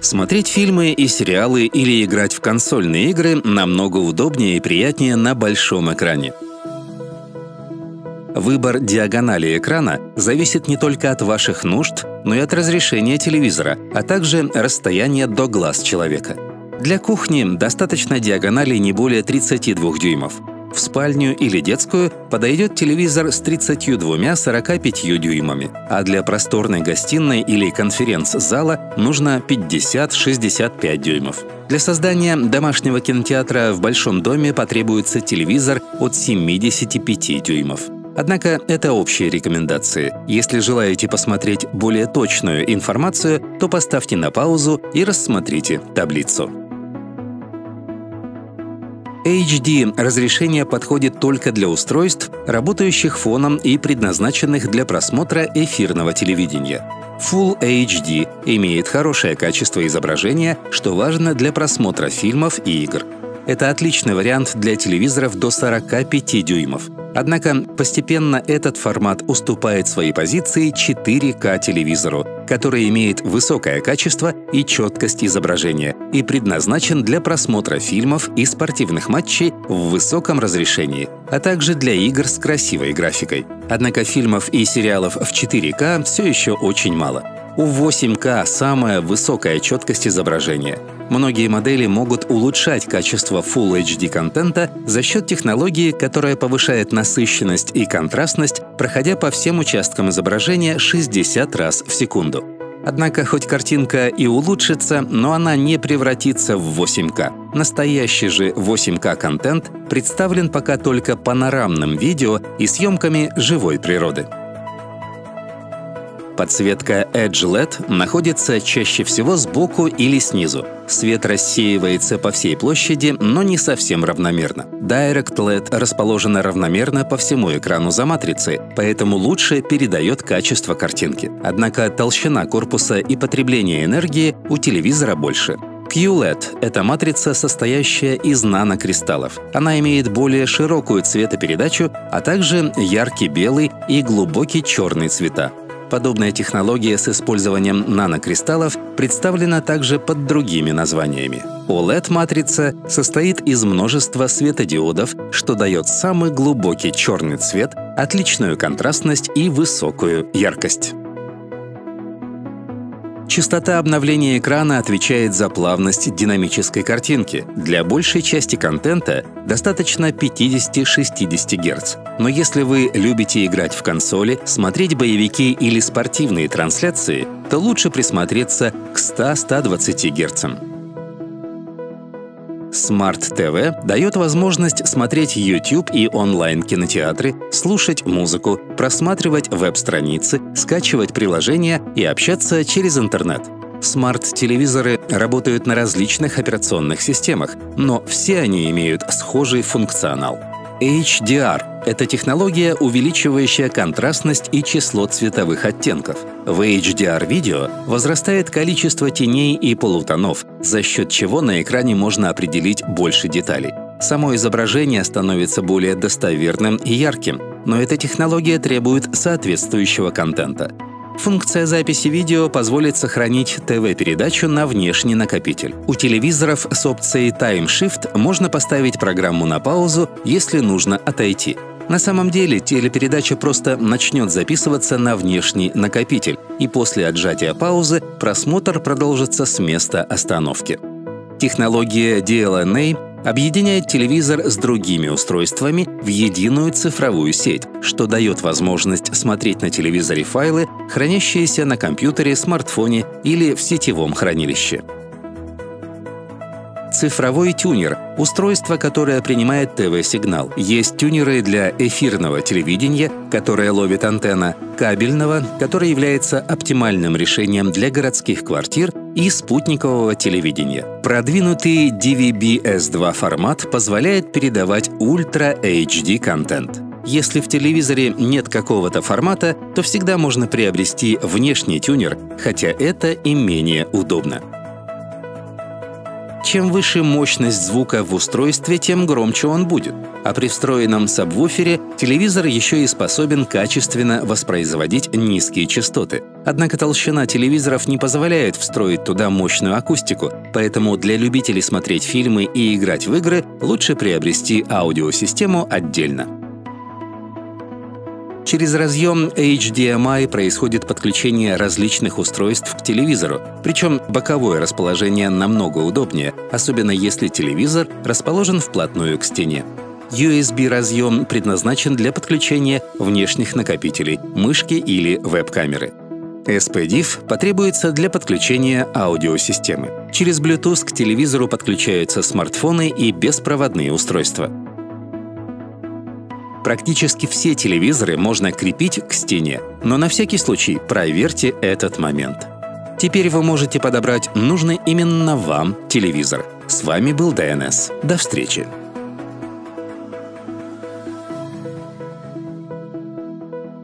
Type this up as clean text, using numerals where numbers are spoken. Смотреть фильмы и сериалы или играть в консольные игры намного удобнее и приятнее на большом экране. Выбор диагонали экрана зависит не только от ваших нужд, но и от разрешения телевизора, а также расстояния до глаз человека. Для кухни достаточно диагонали не более 32 дюймов. В спальню или детскую подойдет телевизор с 32-45 дюймами, а для просторной гостиной или конференц-зала нужно 50-65 дюймов. Для создания домашнего кинотеатра в большом доме потребуется телевизор от 75 дюймов. Однако это общие рекомендации. Если желаете посмотреть более точную информацию, то поставьте на паузу и рассмотрите таблицу. HD разрешение подходит только для устройств, работающих фоном и предназначенных для просмотра эфирного телевидения. Full HD имеет хорошее качество изображения, что важно для просмотра фильмов и игр. Это отличный вариант для телевизоров до 45 дюймов. Однако постепенно этот формат уступает своей позиции 4К телевизору, который имеет высокое качество и четкость изображения и предназначен для просмотра фильмов и спортивных матчей в высоком разрешении, а также для игр с красивой графикой. Однако фильмов и сериалов в 4К все еще очень мало. У 8К самая высокая четкость изображения. Многие модели могут улучшать качество Full HD контента за счет технологии, которая повышает насыщенность и контрастность, проходя по всем участкам изображения 60 раз в секунду. Однако хоть картинка и улучшится, но она не превратится в 8К. Настоящий же 8К контент представлен пока только панорамным видео и съемками живой природы. Подсветка Edge LED находится чаще всего сбоку или снизу. Свет рассеивается по всей площади, но не совсем равномерно. Direct LED расположена равномерно по всему экрану за матрицей, поэтому лучше передает качество картинки. Однако толщина корпуса и потребление энергии у телевизора больше. QLED — это матрица, состоящая из нанокристаллов. Она имеет более широкую цветопередачу, а также яркий белый и глубокий черный цвета. Подобная технология с использованием нанокристаллов представлена также под другими названиями. OLED-матрица состоит из множества светодиодов, что дает самый глубокий черный цвет, отличную контрастность и высокую яркость. Частота обновления экрана отвечает за плавность динамической картинки. Для большей части контента достаточно 50-60 Гц. Но если вы любите играть в консоли, смотреть боевики или спортивные трансляции, то лучше присмотреться к 100-120 Гц. Smart-TV дает возможность смотреть YouTube и онлайн-кинотеатры, слушать музыку, просматривать веб-страницы, скачивать приложения и общаться через интернет. Смарт-телевизоры работают на различных операционных системах, но все они имеют схожий функционал. HDR — это технология, увеличивающая контрастность и число цветовых оттенков. В HDR-видео возрастает количество теней и полутонов, за счет чего на экране можно определить больше деталей. Само изображение становится более достоверным и ярким, но эта технология требует соответствующего контента. Функция записи видео позволит сохранить ТВ-передачу на внешний накопитель. У телевизоров с опцией Time Shift можно поставить программу на паузу, если нужно отойти. На самом деле телепередача просто начнет записываться на внешний накопитель, и после отжатия паузы просмотр продолжится с места остановки. Технология DLNA объединяет телевизор с другими устройствами в единую цифровую сеть, что дает возможность смотреть на телевизоре файлы, хранящиеся на компьютере, смартфоне или в сетевом хранилище. Цифровой тюнер — устройство, которое принимает ТВ-сигнал. Есть тюнеры для эфирного телевидения, которое ловит антенна, кабельного, которое является оптимальным решением для городских квартир, и спутникового телевидения. Продвинутый DVB-S2 формат позволяет передавать Ultra HD контент. Если в телевизоре нет какого-то формата, то всегда можно приобрести внешний тюнер, хотя это и менее удобно. Чем выше мощность звука в устройстве, тем громче он будет. А при встроенном сабвуфере телевизор еще и способен качественно воспроизводить низкие частоты. Однако толщина телевизоров не позволяет встроить туда мощную акустику, поэтому для любителей смотреть фильмы и играть в игры лучше приобрести аудиосистему отдельно. Через разъем HDMI происходит подключение различных устройств к телевизору, причем боковое расположение намного удобнее, особенно если телевизор расположен вплотную к стене. USB-разъем предназначен для подключения внешних накопителей, мышки или веб-камеры. SPDIF потребуется для подключения аудиосистемы. Через Bluetooth к телевизору подключаются смартфоны и беспроводные устройства. Практически все телевизоры можно крепить к стене, но на всякий случай проверьте этот момент. Теперь вы можете подобрать нужный именно вам телевизор. С вами был DNS. До встречи!